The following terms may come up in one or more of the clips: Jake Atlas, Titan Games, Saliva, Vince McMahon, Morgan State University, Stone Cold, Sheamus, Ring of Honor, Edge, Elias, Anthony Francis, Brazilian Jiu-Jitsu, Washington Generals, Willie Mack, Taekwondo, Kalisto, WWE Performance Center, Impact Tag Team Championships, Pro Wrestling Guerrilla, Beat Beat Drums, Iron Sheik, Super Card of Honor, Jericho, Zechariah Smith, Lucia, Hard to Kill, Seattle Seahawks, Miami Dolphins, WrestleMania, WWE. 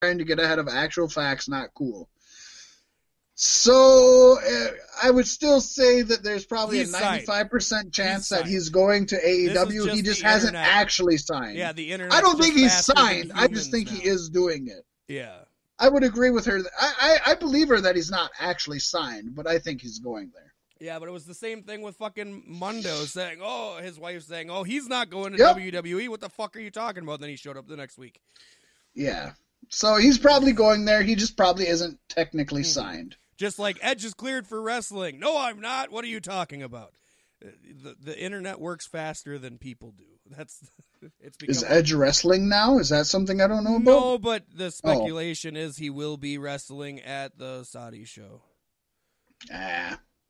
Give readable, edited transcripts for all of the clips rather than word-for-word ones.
trying to get ahead of actual facts, not cool. So I would still say that there's probably a 95% chance that he's going to AEW. He just hasn't actually signed. Yeah, the internet. I don't think he's signed. I just think he is doing it. Yeah. I would agree with her. I believe her that he's not actually signed, but I think he's going there. Yeah, but it was the same thing with fucking Mundo saying, oh, his wife saying, oh, he's not going to WWE. What the fuck are you talking about? Then he showed up the next week. Yeah. So he's probably going there. He just probably isn't technically signed. Just like Edge is cleared for wrestling. No, I'm not. What are you talking about? The internet works faster than people do. Is Edge wrestling now? Is that something I don't know about? No, but the speculation is he will be wrestling at the Saudi show.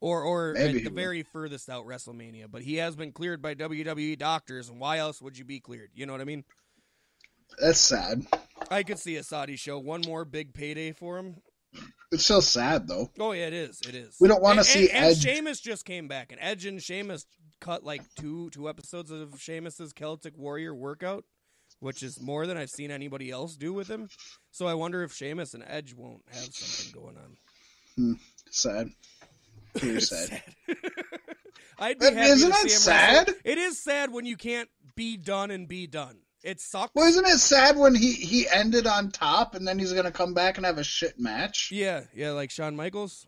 Or at the very furthest out WrestleMania. But he has been cleared by WWE doctors, and why else would you be cleared? You know what I mean? That's sad. I could see a Saudi show. One more big payday for him. It's so sad, though. Oh, yeah, it is. It is. We don't want to see Edge. Sheamus just came back, and Edge and Sheamus cut like two episodes of Sheamus's Celtic Warrior workout, which is more than I've seen anybody else do with him. So I wonder if Sheamus and Edge won't have something going on. Sad. You're sad. I'd be happy isn't to see it him sad? Wrestle. It is sad when you can't be done and be done. It sucks. Well, isn't it sad when he ended on top and then he's going to come back and have a shit match? Yeah, like Shawn Michaels.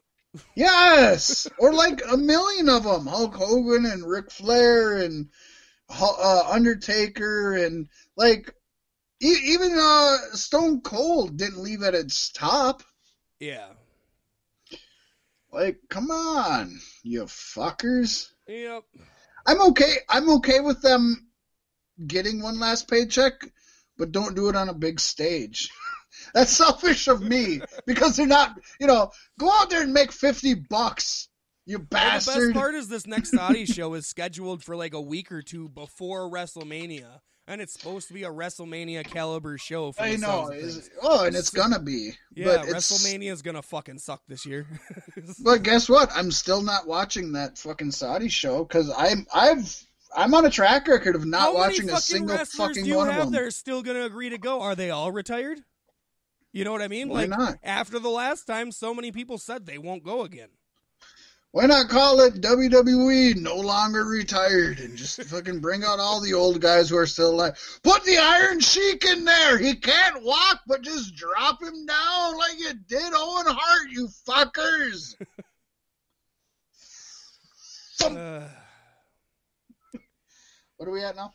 Yes, or like a million of them. Hulk Hogan and Ric Flair and Undertaker and like even Stone Cold didn't leave at its top. Yeah. Like, come on, you fuckers. Yep. I'm okay with them getting one last paycheck, but don't do it on a big stage. That's selfish of me because they're not, go out there and make $50, you bastard. The best part is this next Saudi show is scheduled for like a week or two before WrestleMania, and it's supposed to be a WrestleMania caliber show. I know. And it's going to be. Yeah, but WrestleMania is going to fucking suck this year. But guess what? I'm still not watching that fucking Saudi show because I'm on a track record of not watching a single fucking one of them. How many fucking wrestlers do you have that are still going to agree to go? Are they all retired? You know what I mean? Why not? After the last time, so many people said they won't go again. Why not call it WWE No Longer Retired and just fucking bring out all the old guys who are still alive. Put the Iron Sheik in there. He can't walk, but just drop him down like you did Owen Hart, you fuckers. What are we at now?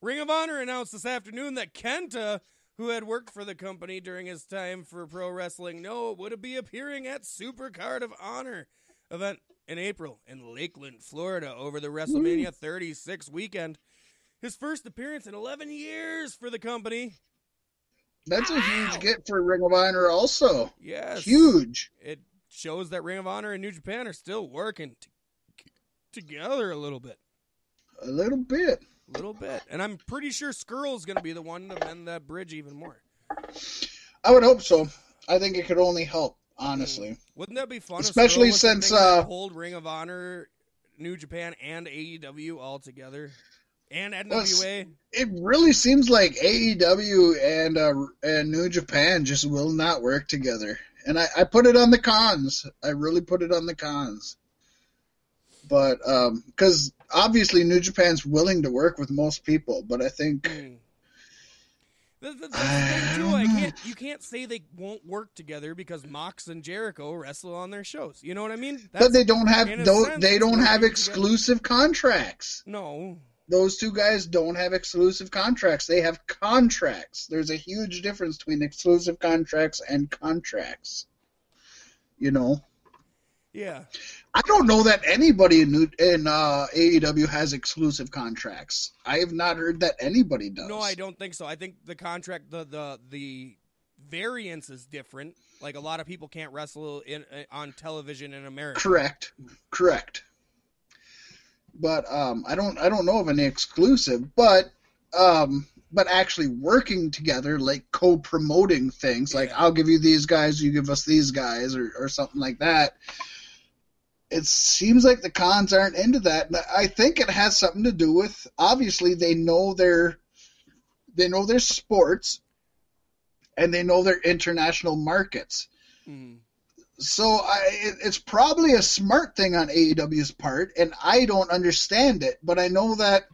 Ring of Honor announced this afternoon that Kenta, who had worked for the company during his time for pro wrestling, would be appearing at Super Card of Honor event in April in Lakeland, Florida, over the WrestleMania 36 weekend. His first appearance in 11 years for the company. That's a huge get for Ring of Honor also. Yes. Huge. It shows that Ring of Honor and New Japan are still working together a little bit, and I'm pretty sure Skrull's gonna be the one to mend that bridge even more. I would hope so. I think it could only help, honestly. Wouldn't that be fun, especially since hold Ring of Honor, New Japan, and AEW all together, and NWA? It really seems like AEW and New Japan just will not work together, and I put it on the cons. I really put it on the cons. But because obviously New Japan's willing to work with most people, but I think you can't say they won't work together because Mox and Jericho wrestle on their shows. You know what I mean? But they don't have exclusive contracts. No, those two guys don't have exclusive contracts. They have contracts. There's a huge difference between exclusive contracts and contracts. You know. Yeah, I don't know that anybody in AEW has exclusive contracts. I have not heard that anybody does. No, I don't think so. I think the contract, the variance is different. Like a lot of people can't wrestle on television in America. Correct. But I don't know of any exclusive. But actually working together, like co-promoting things, like I'll give you these guys, you give us these guys, or something like that. It seems like the cons aren't into that. I think it has something to do with, obviously, they know their They know their sports, and they know their international markets. Mm. So it's probably a smart thing on AEW's part, and I don't understand it. But I know that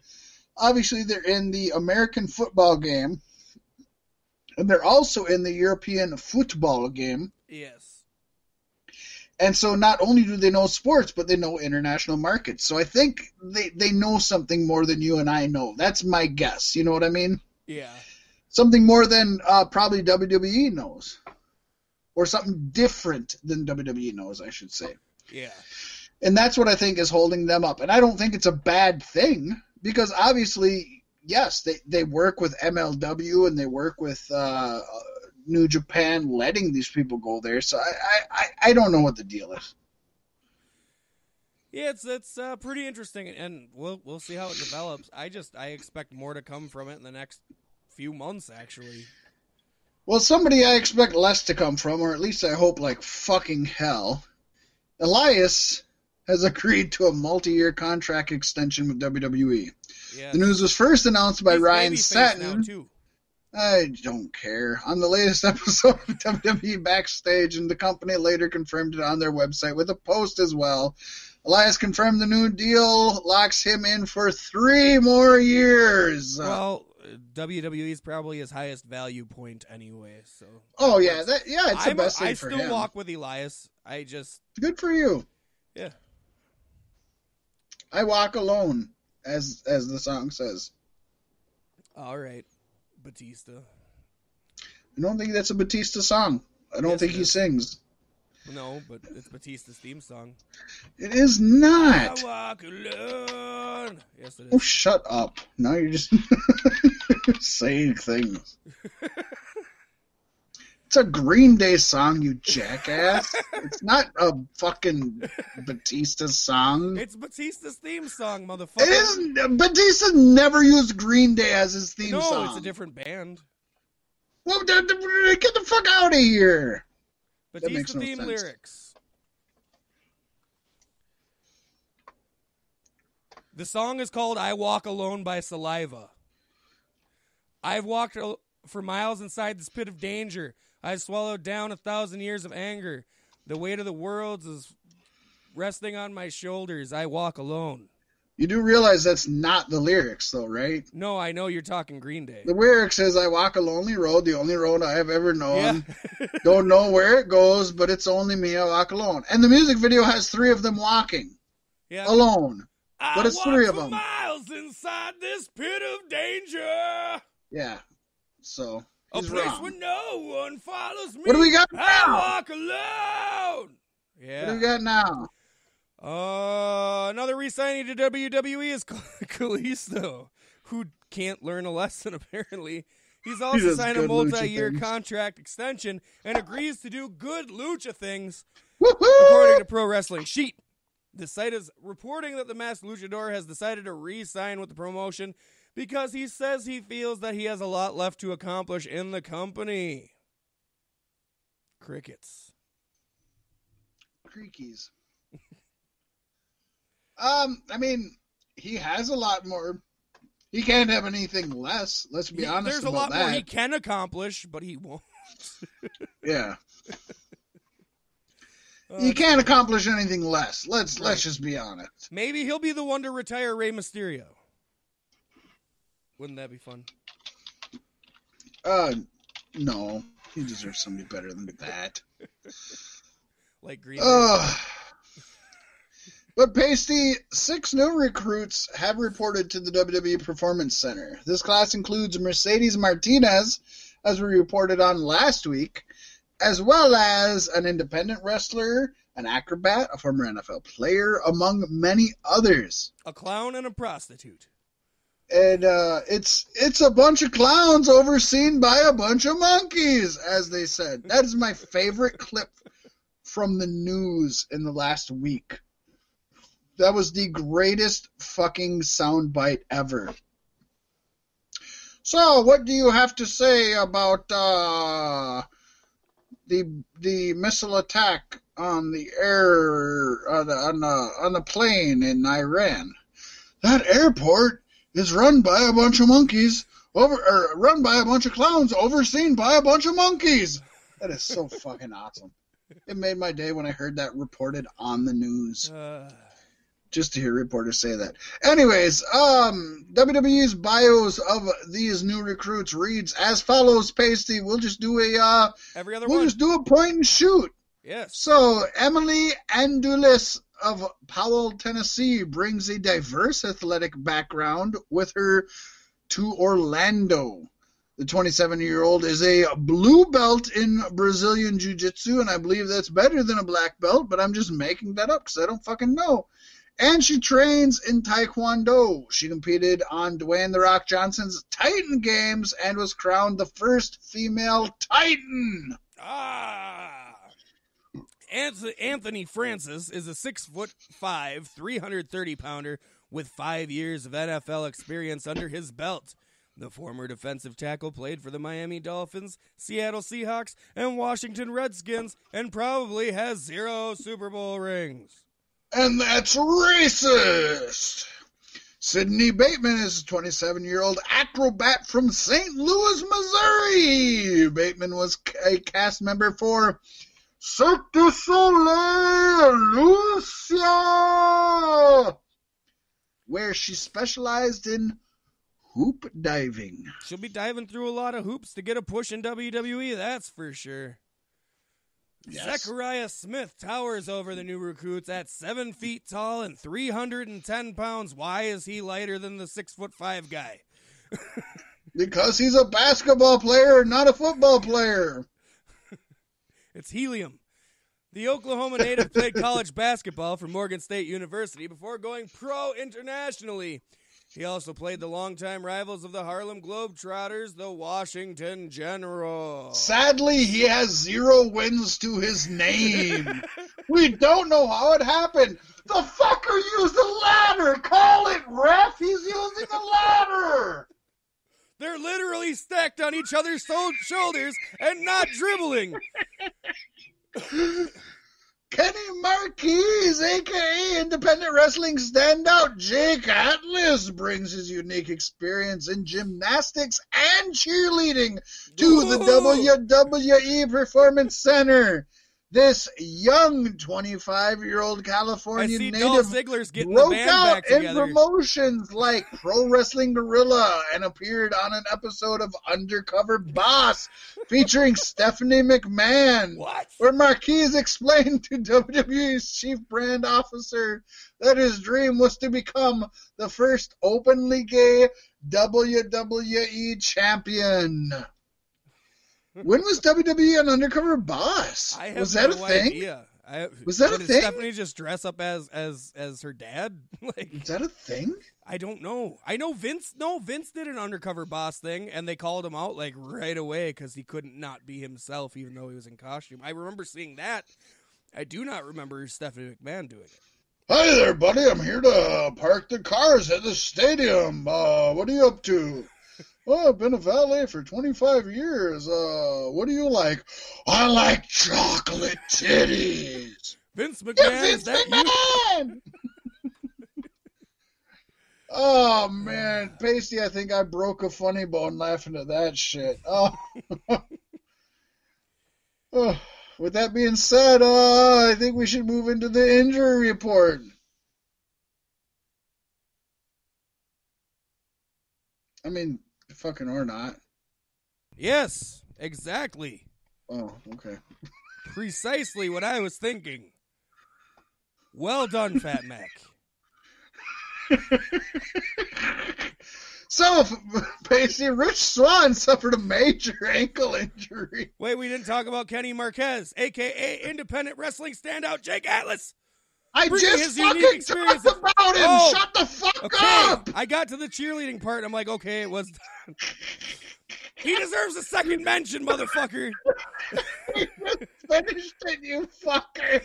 obviously they're in the American football game, and they're also in the European football game. Yes. And so not only do they know sports, but they know international markets. So I think they know something more than you and I know. That's my guess. You know what I mean? Yeah. Something more than probably WWE knows. Or something different than WWE knows, I should say. Yeah. And that's what I think is holding them up. And I don't think it's a bad thing, because obviously, yes, they work with MLW and they work with New Japan letting these people go there. So I don't know what the deal is. Yeah, it's pretty interesting, and we'll see how it develops. I expect more to come from it in the next few months, actually. Well, somebody I expect less to come from, or at least I hope like fucking hell. Elias has agreed to a multi-year contract extension with WWE. Yeah. The news was first announced by Ryan Satin. I don't care. On the latest episode of WWE Backstage, and the company later confirmed it on their website with a post as well. Elias confirmed the new deal locks him in for 3 more years. Well, WWE is probably his highest value point anyway. So. Oh yeah, it's the best thing for him. I still walk with Elias. Good for you. Yeah. I walk alone, as the song says. All right. Batista. I don't think that's a Batista song. I don't think he sings. No, but it's Batista's theme song. It is not. I walk alone. Yes, it is. Oh, shut up. Now you're just saying things. It's a Green Day song, you jackass. It's not a fucking Batista song. It's Batista's theme song, motherfucker. It isn't. Batista never used Green Day as his theme song. No, it's a different band. Well, get the fuck out of here. Batista theme lyrics. The song is called I Walk Alone by Saliva. I've walked for miles inside this pit of danger. I've swallowed down 1,000 years of anger. The weight of the world is resting on my shoulders. I walk alone. You do realize that's not the lyrics, though, right? No, I know you're talking Green Day. The lyrics says, I walk a lonely road, the only road I have ever known. Yeah. Don't know where it goes, but it's only me. I walk alone. And the music video has 3 of them walking. Yeah. Alone. But it's 3 of them. Miles inside this pit of danger. Yeah. So, he's wrong. A place where no one follows me. What do we got now? I walk alone. Yeah. What do we got now? Another re-signing to WWE is Kalisto, who can't learn a lesson, apparently. He's also signed a multi-year contract extension and agrees to do good lucha things, according to Pro Wrestling Sheet. The site is reporting that the Masked Luchador has decided to re-sign with the promotion because he says he feels that he has a lot left to accomplish in the company. Crickets. Creakies. I mean, he has a lot more. He can't have anything less. Let's be honest about that. There's a lot more he can accomplish, but he won't. Yeah. He can't accomplish anything less. Let's just be honest. Maybe he'll be the one to retire Rey Mysterio. Wouldn't that be fun? No. He deserves somebody better than that. Like Green Day. But Pasty, 6 new recruits have reported to the WWE Performance Center. This class includes Mercedes Martinez, as we reported on last week, as well as an independent wrestler, an acrobat, a former NFL player, among many others. A clown and a prostitute. And it's a bunch of clowns overseen by a bunch of monkeys, as they said. That is my favorite clip from the news in the last week. That was the greatest fucking soundbite ever. So, what do you have to say about the missile attack on the air on the plane in Iran? That airport is run by a bunch of monkeys run by a bunch of clowns, overseen by a bunch of monkeys. That is so fucking awesome. It made my day when I heard that reported on the news. Just to hear reporters say that. Anyways, WWE's bios of these new recruits reads as follows, Pasty. We'll just do a We'll just do a point and shoot. Yes. So Emily Andulis of Powell, Tennessee, brings a diverse athletic background with her to Orlando. The 27-year-old is a blue belt in Brazilian Jiu-Jitsu, and I believe that's better than a black belt, but I'm just making that up because I don't fucking know. And she trains in Taekwondo. She competed on Dwayne The Rock Johnson's Titan Games and was crowned the first female Titan. Ah! Anthony Francis is a 6'5", 330-pounder with 5 years of NFL experience under his belt. The former defensive tackle played for the Miami Dolphins, Seattle Seahawks, and Washington Redskins, and probably has 0 Super Bowl rings. And that's racist. Sydney Bateman is a 27-year-old acrobat from St. Louis, Missouri. Bateman was a cast member for Cirque du Soleil, Lucia, where she specialized in hoop diving. She'll be diving through a lot of hoops to get a push in WWE, that's for sure. Yes. Zechariah Smith towers over the new recruits at 7 feet tall and 310 pounds. Why is he lighter than the 6'5" guy? Because he's a basketball player, not a football player. It's helium. The Oklahoma native played college basketball for Morgan State University before going pro internationally. He also played the longtime rivals of the Harlem Globetrotters, the Washington Generals. Sadly, he has 0 wins to his name. We don't know how it happened. The fucker used the ladder. Call it, ref. He's using the ladder. They're literally stacked on each other's shoulders and not dribbling. Kenny Marquise, a.k.a. independent wrestling standout Jake Atlas, brings his unique experience in gymnastics and cheerleading to the WWE Performance Center. This young 25-year-old Californian native broke out in promotions like Pro Wrestling Guerrilla and appeared on an episode of Undercover Boss featuring Stephanie McMahon, where Marquise explained to WWE's chief brand officer that his dream was to become the first openly gay WWE champion. When was WWE an Undercover Boss? Was that a thing? Was that a thing? Did Stephanie just dress up as her dad? Like, is that a thing? I don't know. I know Vince did an Undercover Boss thing, and they called him out like right away because he couldn't not be himself, even though he was in costume. I remember seeing that. I do not remember Stephanie McMahon doing it. Hi there, buddy. I'm here to park the cars at the stadium. What are you up to? Well, I've been a valet for 25 years. What do you like? I like chocolate titties. Vince McMahon. Yeah, Vince McMahon! Oh, man. Pasty, I think I broke a funny bone laughing at that shit. Oh. With that being said, I think we should move into the injury report. I mean... Fucking or not. Yes, exactly. Oh, okay. Precisely what I was thinking. Well done, Fat Mac. So, basically, Rich Swann suffered a major ankle injury. Wait, we didn't talk about Kenny Marquez, a.k.a. independent wrestling standout Jake Atlas. I just fucking talked about him! Oh, shut the fuck up! I got to the cheerleading part, and I'm like, okay, it was... He deserves a second mention, motherfucker! He just finished it, you fucker!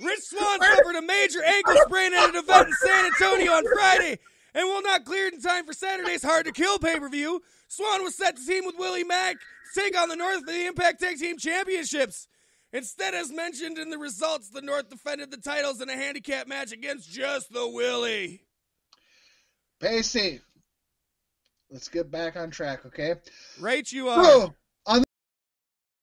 Rich Swann suffered a major ankle sprain at an event in San Antonio on Friday, and will not clear in time for Saturday's Hard to Kill pay-per-view. Swann was set to team with Willie Mack to take on the North for the Impact Tag Team Championships. Instead, as mentioned in the results, the North defended the titles in a handicap match against just the Willie. Pacey, Let's get back on track, okay? Rach, you